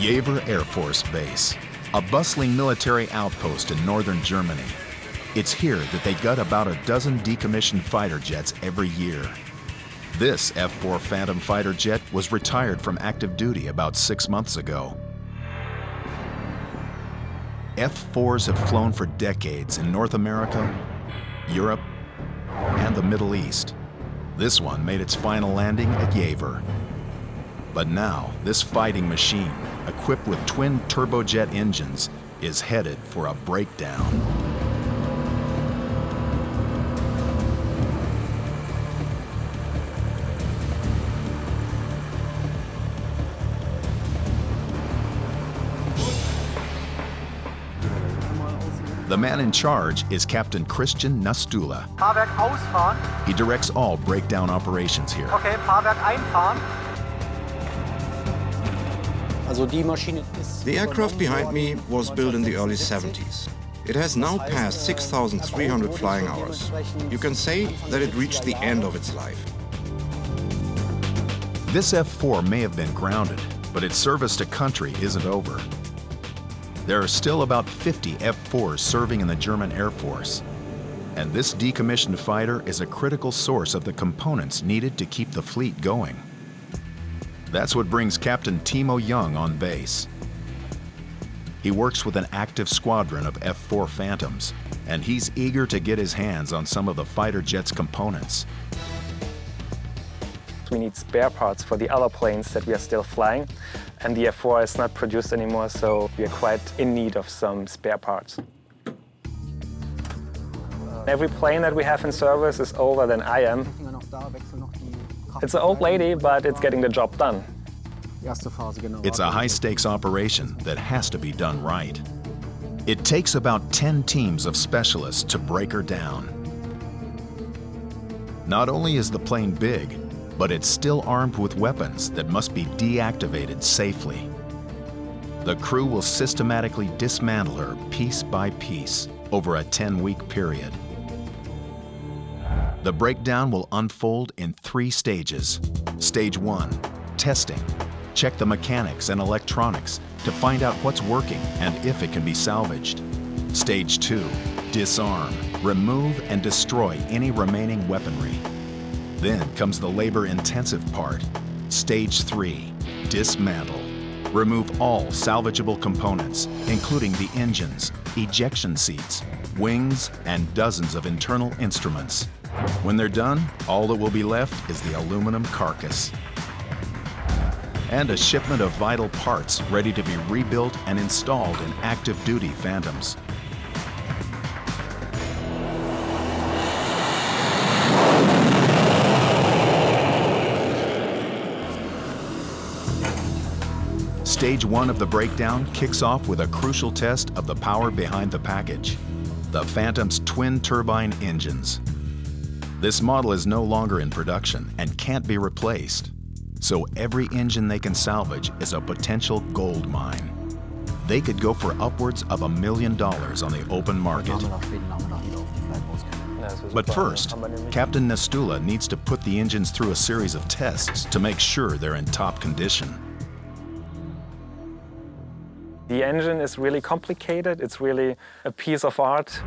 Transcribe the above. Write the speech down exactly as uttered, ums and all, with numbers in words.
Jever Air Force Base, a bustling military outpost in northern Germany. It's here that they gut about a dozen decommissioned fighter jets every year. This F four Phantom fighter jet was retired from active duty about six months ago. F fours have flown for decades in North America, Europe, and the Middle East. This one made its final landing at Jever. But now, this fighting machine, equipped with twin turbojet engines, is headed for a breakdown. The man in charge is Captain Christian Nastula. Fahrwerk ausfahren. He directs all breakdown operations here. Okay, Fahrwerk einfahren. The aircraft behind me was built in the early seventies. It has now passed six thousand three hundred flying hours. You can say that it reached the end of its life. This F four may have been grounded, but its service to country isn't over. There are still about fifty F fours serving in the German Air Force. And this decommissioned fighter is a critical source of the components needed to keep the fleet going. That's what brings Captain Timo Young on base. He works with an active squadron of F four Phantoms, and he's eager to get his hands on some of the fighter jet's components. We need spare parts for the other planes that we are still flying, and the F four is not produced anymore, so we are quite in need of some spare parts. Every plane that we have in service is older than I am. It's an old lady, but it's getting the job done. It's a high-stakes operation that has to be done right. It takes about ten teams of specialists to break her down. Not only is the plane big, but it's still armed with weapons that must be deactivated safely. The crew will systematically dismantle her piece by piece over a ten-week period. The breakdown will unfold in three stages. Stage one, testing. Check the mechanics and electronics to find out what's working and if it can be salvaged. Stage two, disarm. Remove and destroy any remaining weaponry. Then comes the labor-intensive part. Stage three, dismantle. Remove all salvageable components, including the engines, ejection seats, wings, and dozens of internal instruments. When they're done, all that will be left is the aluminum carcass and a shipment of vital parts ready to be rebuilt and installed in active duty Phantoms. Stage one of the breakdown kicks off with a crucial test of the power behind the package, the Phantom's twin turbine engines. This model is no longer in production and can't be replaced, so every engine they can salvage is a potential gold mine. They could go for upwards of a million dollars on the open market. But first, Captain Nastula needs to put the engines through a series of tests to make sure they're in top condition. The engine is really complicated. It's really a piece of art.